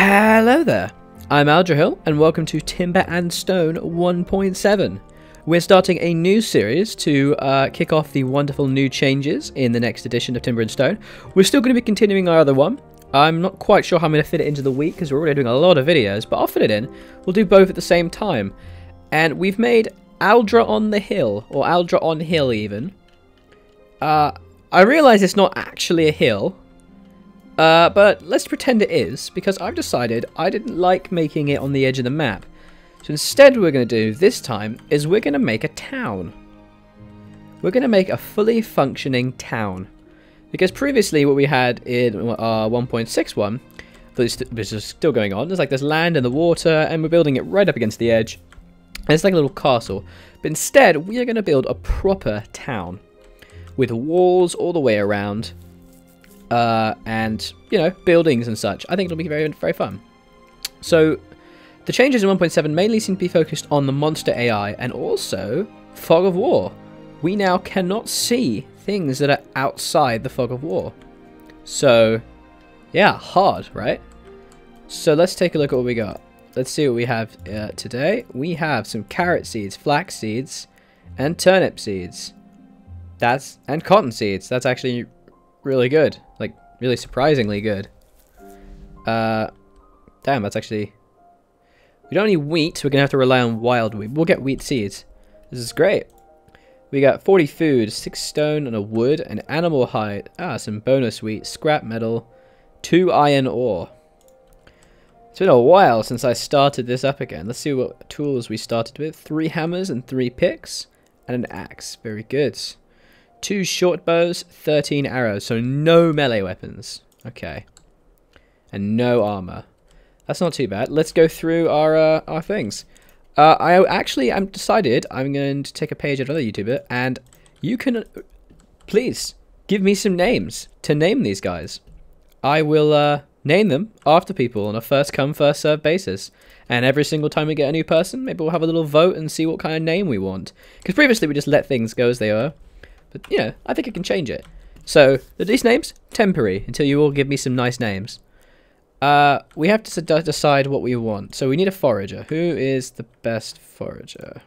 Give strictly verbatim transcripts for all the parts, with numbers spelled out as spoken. Hello there, I'm Aldrahill and welcome to Timber and Stone one point seven. We're starting a new series to uh, kick off the wonderful new changes in the next edition of Timber and Stone. We're still going to be continuing our other one. I'm not quite sure how I'm going to fit it into the week because we're already doing a lot of videos, but I'll fit it in. We'll do both at the same time. And we've made Aldra on the Hill, or Aldra on Hill even. Uh, I realise it's not actually a hill. Uh, but let's pretend it is, because I've decided I didn't like making it on the edge of the map. So instead what we're going to do this time is we're going to make a town. We're going to make a fully functioning town. Because previously what we had in our one point six one, which is still going on, there's like this land and the water, and we're building it right up against the edge. And it's like a little castle. But instead we are going to build a proper town, with walls all the way around. Uh, and, you know, buildings and such. I think it'll be very, very fun. So, the changes in one point seven mainly seem to be focused on the monster A I and also Fog of War. We now cannot see things that are outside the Fog of War. So, yeah, hard, right? So let's take a look at what we got. Let's see what we have uh, today. We have some carrot seeds, flax seeds, and turnip seeds. That's, and cotton seeds. That's actually really good. Like, really surprisingly good. Uh, damn, that's actually... We don't need wheat, so we're going to have to rely on wild wheat. We'll get wheat seeds. This is great. We got forty food, six stone and a wood, an animal hide. Ah, some bonus wheat, scrap metal, two iron ore. It's been a while since I started this up again. Let's see what tools we started with. Three hammers and three picks and an axe. Very good. Two short bows, thirteen arrows, so no melee weapons. Okay. And no armor. That's not too bad. Let's go through our uh, our things. Uh, I actually am decided I'm going to take a page at another YouTuber, and you can, uh, please, give me some names to name these guys. I will uh, name them after people on a first-come, first-served basis. And every single time we get a new person, maybe we'll have a little vote and see what kind of name we want. Because previously we just let things go as they were. But, you know, I think I can change it. So, these names, temporary, until you all give me some nice names. Uh, we have to decide what we want. So we need a forager. Who is the best forager?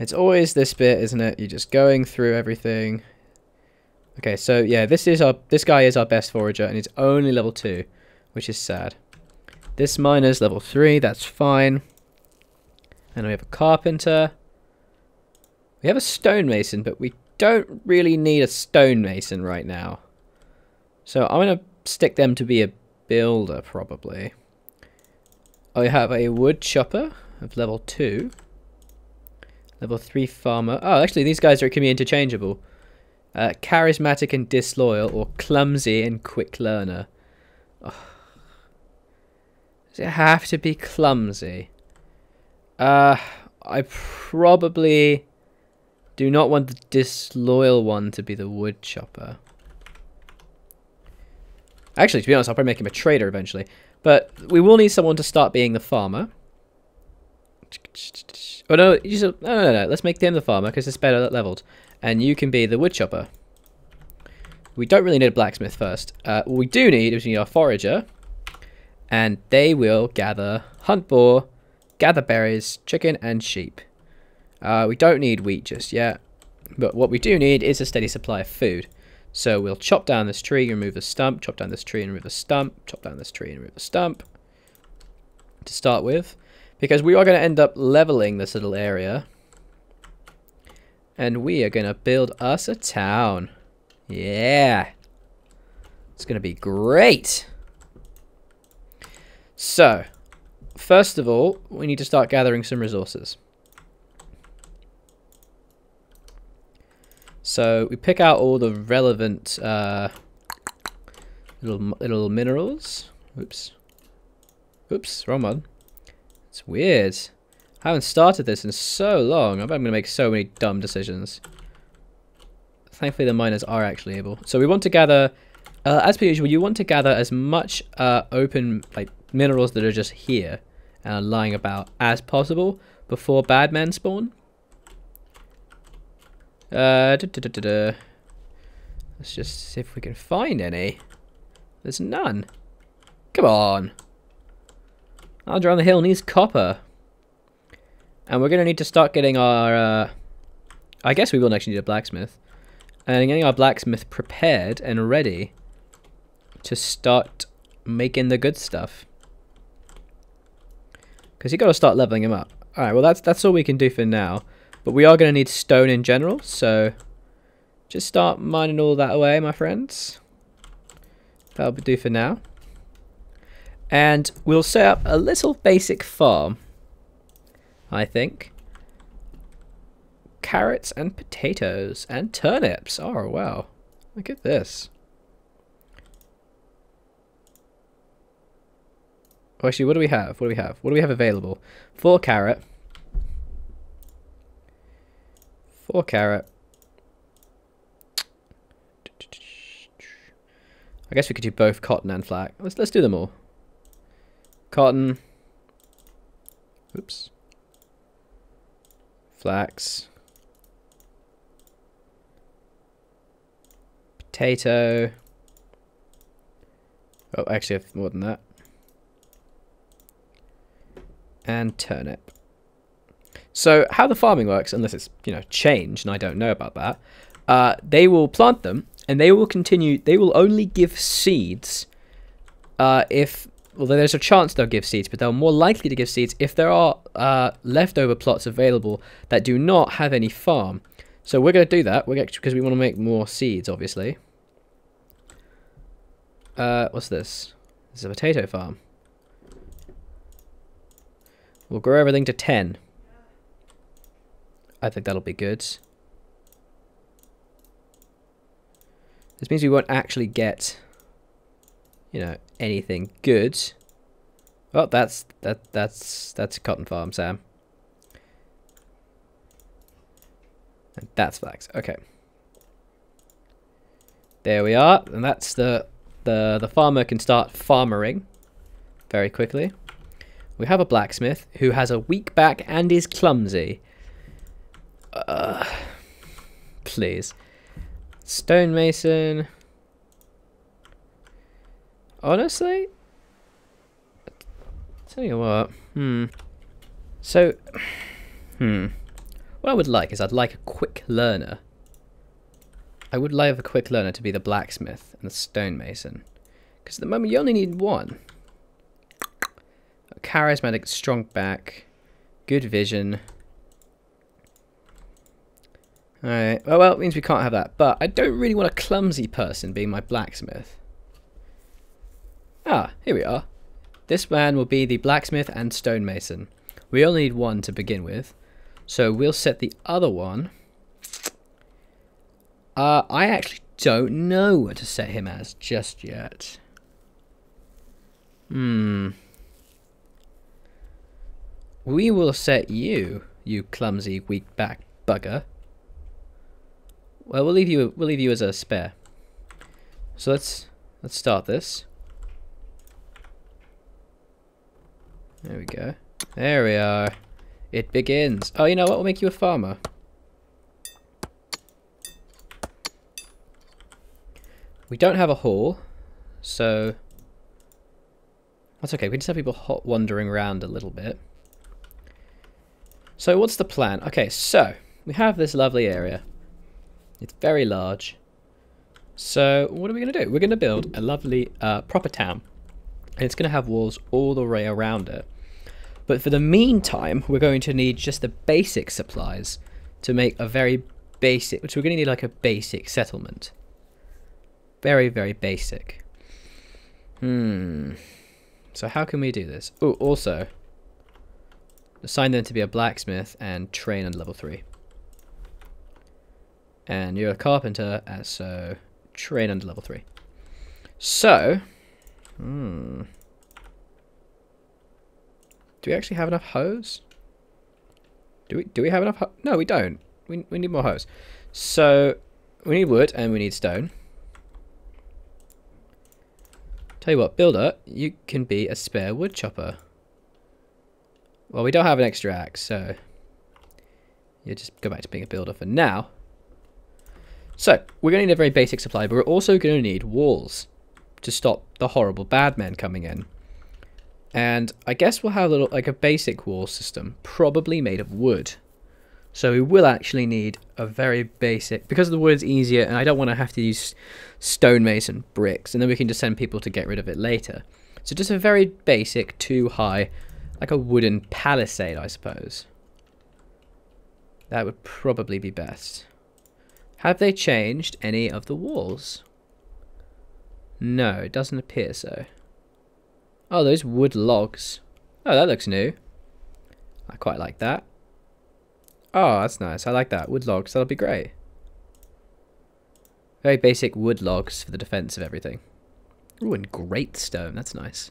It's always this bit, isn't it? You're just going through everything. Okay, so, yeah, this is our this guy is our best forager, and he's only level two, which is sad. This miner's level three, that's fine. And we have a carpenter. We have a stonemason, but we don't really need a stonemason right now. So I'm going to stick them to be a builder, probably. I have a wood chopper of level two. Level three farmer. Oh, actually, these guys are, can be interchangeable. Uh, charismatic and disloyal, or clumsy and quick learner. Oh. Does it have to be clumsy? Uh, I probably... do not want the disloyal one to be the wood chopper. Actually, to be honest, I'll probably make him a trader eventually. But we will need someone to start being the farmer. Oh, no, you just, no, no, no. Let's make them the farmer because it's better leveled. And you can be the wood chopper. We don't really need a blacksmith first. Uh, what we do need is we need our forager. And they will gather hunt boar, gather berries, chicken, and sheep. Uh, we don't need wheat just yet, but what we do need is a steady supply of food. So we'll chop down this tree, remove a stump, chop down this tree and remove a stump, chop down this tree and remove a stump to start with, because we are going to end up leveling this little area and we are going to build us a town. Yeah, it's going to be great. So first of all, we need to start gathering some resources. So we pick out all the relevant uh, little little minerals. Oops, oops, wrong one. It's weird. I haven't started this in so long. I'm going to make so many dumb decisions. Thankfully, the miners are actually able. So we want to gather, uh, as per usual, you want to gather as much uh, open like minerals that are just here and are lying about as possible before bad men spawn. Uh, da, da, da, da, da. Let's just see if we can find any. There's none. Come on. I'll draw on the hill needs copper. And we're going to need to start getting our... Uh, I guess we will actually need a blacksmith. And getting our blacksmith prepared and ready to start making the good stuff. Because you got to start leveling him up. Alright, well that's that's all we can do for now. But we are going to need stone in general, so... Just start mining all that away, my friends. That'll be do for now. And we'll set up a little basic farm, I think. Carrots and potatoes and turnips. Oh, wow. Look at this. Oh, actually, what do we have? What do we have? What do we have available? Four carrot. Four carrot. I guess we could do both cotton and flax. Let's let's do them all. Cotton. Oops. Flax. Potato. Oh, actually, I have more than that. And turnip. So how the farming works, unless it's, you know, changed and I don't know about that, uh, they will plant them and they will continue. They will only give seeds uh, if... Well, there's a chance they'll give seeds, but they're more likely to give seeds if there are uh, leftover plots available that do not have any farm. So we're going to do that. We're gonna, because we want to make more seeds, obviously. Uh, what's this? This is a potato farm. We'll grow everything to ten. I think that'll be good. This means we won't actually get, you know, anything good. Oh, that's that that's that's a cotton farm, Sam. And that's flax. Okay. There we are, and that's the the the farmer can start farmering very quickly. We have a blacksmith who has a weak back and is clumsy. Uh, please. Stonemason. Honestly? Tell you what. Hmm. So, hmm. What I would like is I'd like a quick learner. I would like a quick learner to be the blacksmith and the stonemason. Because at the moment you only need one. Charismatic, strong back, good vision. Alright, well, well, it means we can't have that, but I don't really want a clumsy person being my blacksmith. Ah, here we are. This man will be the blacksmith and stonemason. We only need one to begin with, so we'll set the other one. Uh, I actually don't know what to set him as just yet. Hmm... We will set you, you clumsy, weak back bugger. Well, we'll leave you. We'll leave you as a spare. So let's let's start this. There we go. There we are. It begins. Oh, you know what? We'll make you a farmer. We don't have a hall, so that's okay. We just have people hot wandering around a little bit. So what's the plan? Okay, so we have this lovely area. It's very large. So what are we going to do? We're going to build a lovely uh, proper town. And it's going to have walls all the way around it. But for the meantime, we're going to need just the basic supplies to make a very basic... which we're going to need like a basic settlement. Very, very basic. Hmm. So how can we do this? Oh, also... assign them to be a blacksmith and train on level three. And you're a carpenter, so train under level three. So, hmm. Do we actually have enough hose? Do we do we have enough? No, we don't. We we need more hose. So we need wood and we need stone. Tell you what, builder, you can be a spare wood chopper. Well, we don't have an extra axe, so you just go back to being a builder for now. So, we're going to need a very basic supply, but we're also going to need walls. up to stop the horrible bad men coming in. And I guess we'll have a little, like a basic wall system, probably made of wood. So we will actually need a very basic, because the wood's easier and I don't want to have to use stonemason bricks, and then we can just send people to get rid of it later. So just a very basic, too high, like a wooden palisade, I suppose. That would probably be best. Have they changed any of the walls? No, it doesn't appear so. Oh, those wood logs. Oh, that looks new. I quite like that. Oh, that's nice. I like that. Wood logs, that'll be great. Very basic wood logs for the defense of everything. Ooh, and great stone. That's nice.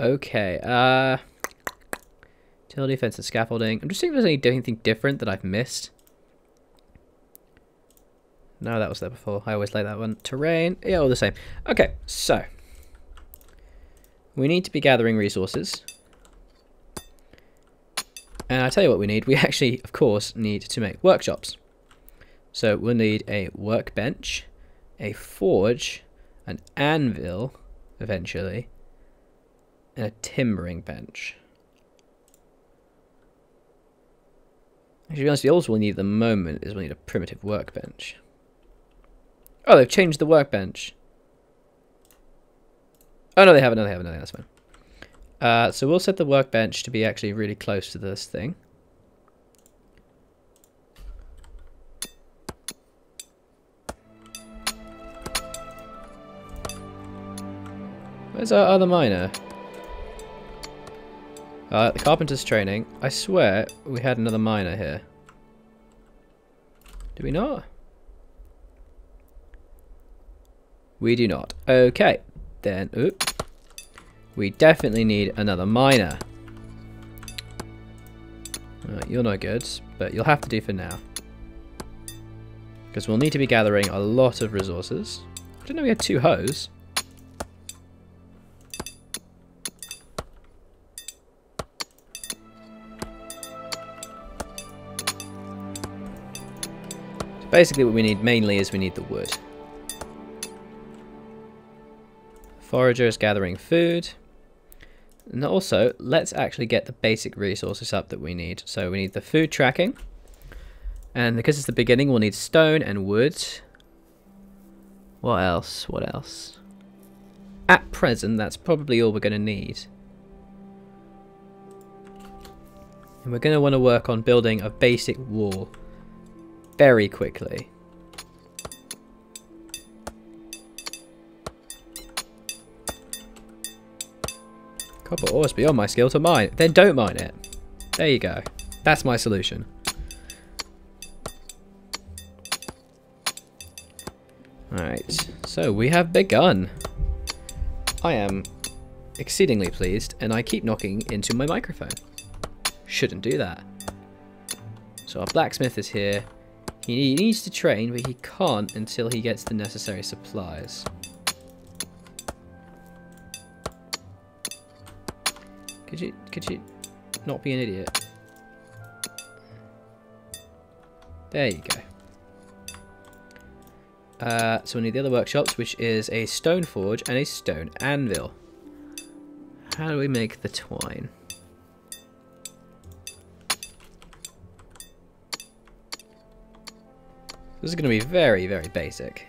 Okay. Uh, utility fence and scaffolding. I'm just seeing if there's any, anything different that I've missed. No, that was there before. I always like that one. Terrain. Yeah, all the same. Okay, so. We need to be gathering resources. And I tell you what we need. We actually, of course, need to make workshops. So we'll need a workbench, a forge, an anvil, eventually, and a timbering bench. Actually, to be honest, the oldest we'll need at the moment is we'll need a primitive workbench. Oh, they've changed the workbench. Oh, no, they haven't. No, they haven't. No, that's fine. Uh, so we'll set the workbench to be actually really close to this thing. Where's our other miner? Uh, the carpenter's training. I swear we had another miner here. Do we not? We do not. Okay. Then, oop, we definitely need another miner. Uh, you're no good, but you'll have to do for now. Because we'll need to be gathering a lot of resources. I didn't know we had two hoes. So basically what we need mainly is we need the wood. Foragers gathering food. And also, let's actually get the basic resources up that we need. So we need the food tracking. And because it's the beginning, we'll need stone and wood. What else? What else? At present, that's probably all we're going to need. And we're going to want to work on building a basic wall very quickly. Copper ore is beyond my skill to mine. Then don't mine it. There you go. That's my solution. Alright, so we have begun. I am exceedingly pleased, and I keep knocking into my microphone. Shouldn't do that. So our blacksmith is here. He needs to train, but he can't until he gets the necessary supplies. Could you, could you not be an idiot? There you go. Uh, so we need the other workshops, which is a stone forge and a stone anvil. How do we make the twine? This is going to be very, very basic.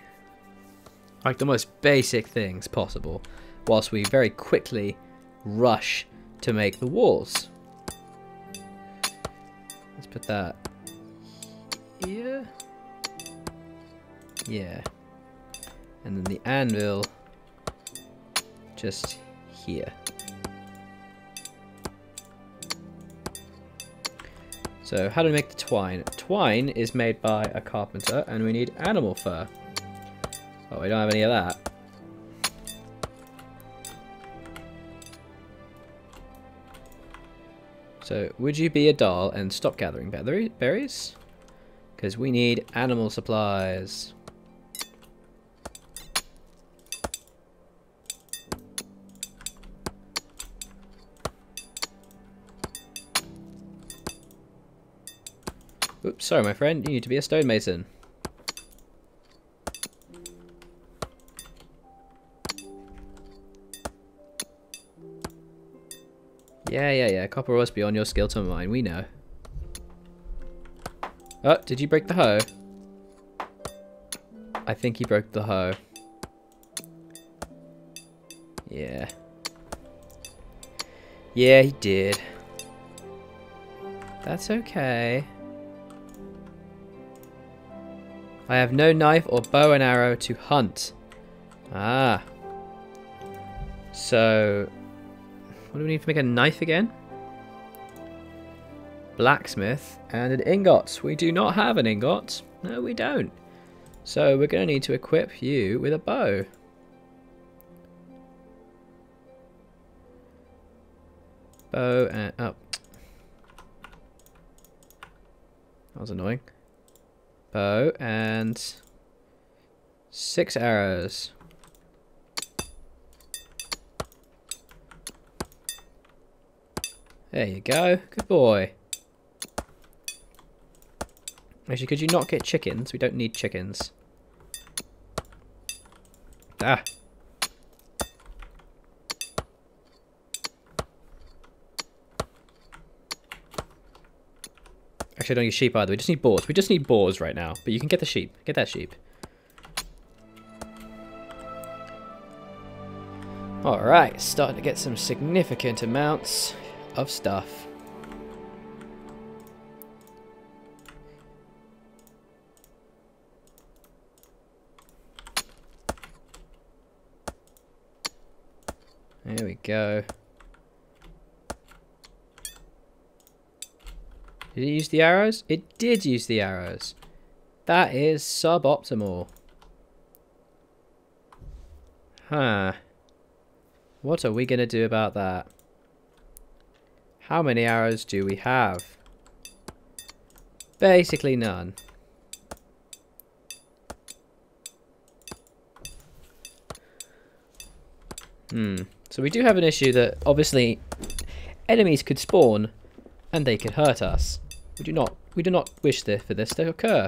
Like the most basic things possible, whilst we very quickly rush to make the walls. Let's put that here. Yeah. And then the anvil just here. So how do we make the twine? Twine is made by a carpenter, and we need animal fur. Oh, we don't have any of that. So, would you be a doll and stop gathering berries? Because we need animal supplies. Oops, sorry my friend, you need to be a stonemason. Yeah, yeah, yeah. Copper was beyond your skill to mine. We know. Oh, did you break the hoe? I think he broke the hoe. Yeah. Yeah, he did. That's okay. I have no knife or bow and arrow to hunt. Ah. So, what do we need to make a knife again? Blacksmith and an ingot. We do not have an ingot. No, we don't. So we're going to need to equip you with a bow. Bow and... oh. That was annoying. Bow and... six arrows. There you go. Good boy. Actually, could you not get chickens? We don't need chickens. Ah. Actually, I don't need sheep either. We just need boars. We just need boars right now. But you can get the sheep. Get that sheep. Alright. Starting to get some significant amounts of stuff. There we go. Did it use the arrows? It did use the arrows. That is suboptimal. Huh. What are we going to do about that? How many arrows do we have? Basically none. Hmm. So we do have an issue that obviously enemies could spawn and they could hurt us. We do not we do not wish this, for this to occur.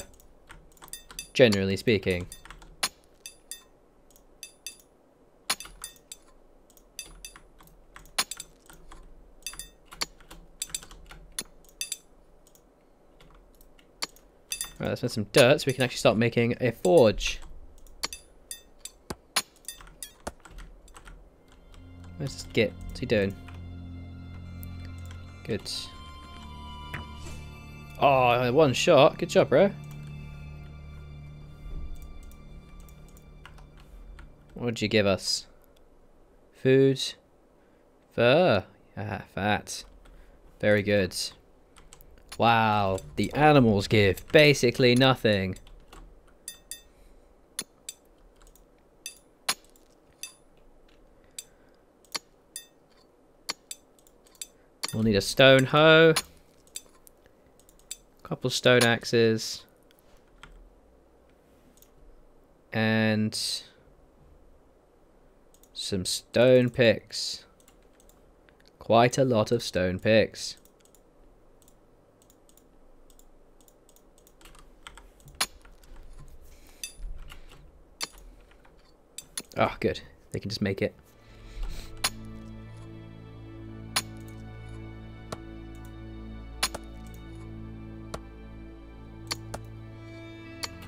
Generally speaking. Alright, let's make some dirt so we can actually start making a forge. Where's this git? What's he doing? Good. Oh, one shot. Good job, bro. What did you give us? Food. Fur. Ah, fat. Very good. Wow. The animals give basically nothing. We'll need a stone hoe, a couple stone axes, and some stone picks. Quite a lot of stone picks. Oh, good. They can just make it.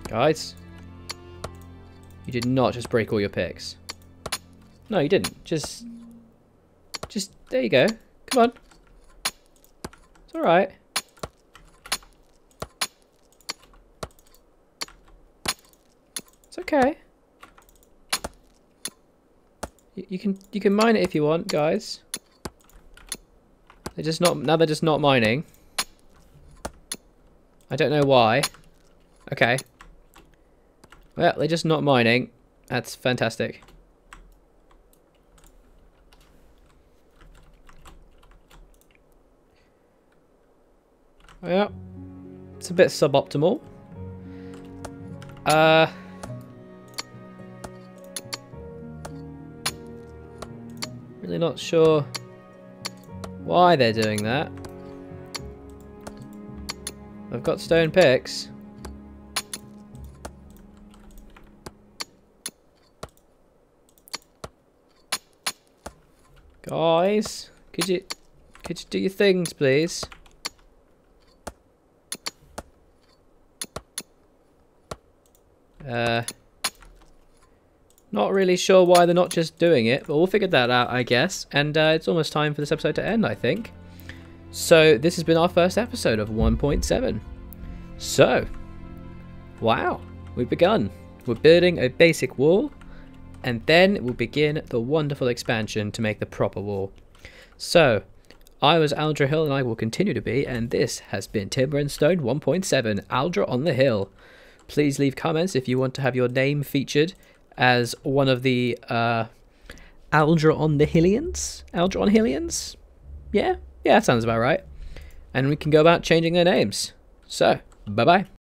Guys, you did not just break all your picks. No, you didn't. Just, just, there you go. Come on. It's all right. It's okay. You, you can, you can mine it if you want, guys. They're just not, now they're just not mining. I don't know why. Okay. Well, they're just not mining. That's fantastic. Yeah. It's a bit suboptimal. Uh... Really not sure why they're doing that. I've got stone picks. Guys, could you Could you do your things, please? Uh, not really sure why they're not just doing it, but we'll figure that out, I guess. And uh, it's almost time for this episode to end, I think. So this has been our first episode of one point seven. So, wow, we've begun. We're building a basic wall, and then we'll begin the wonderful expansion to make the proper wall. So, I was Aldra Hill, and I will continue to be, and this has been Timber and Stone one point seven, Aldra on the Hill. Please leave comments if you want to have your name featured as one of the uh, Aldra on the Hillians? Aldra on Hillians? Yeah? Yeah, that sounds about right. And we can go about changing their names. So, bye-bye.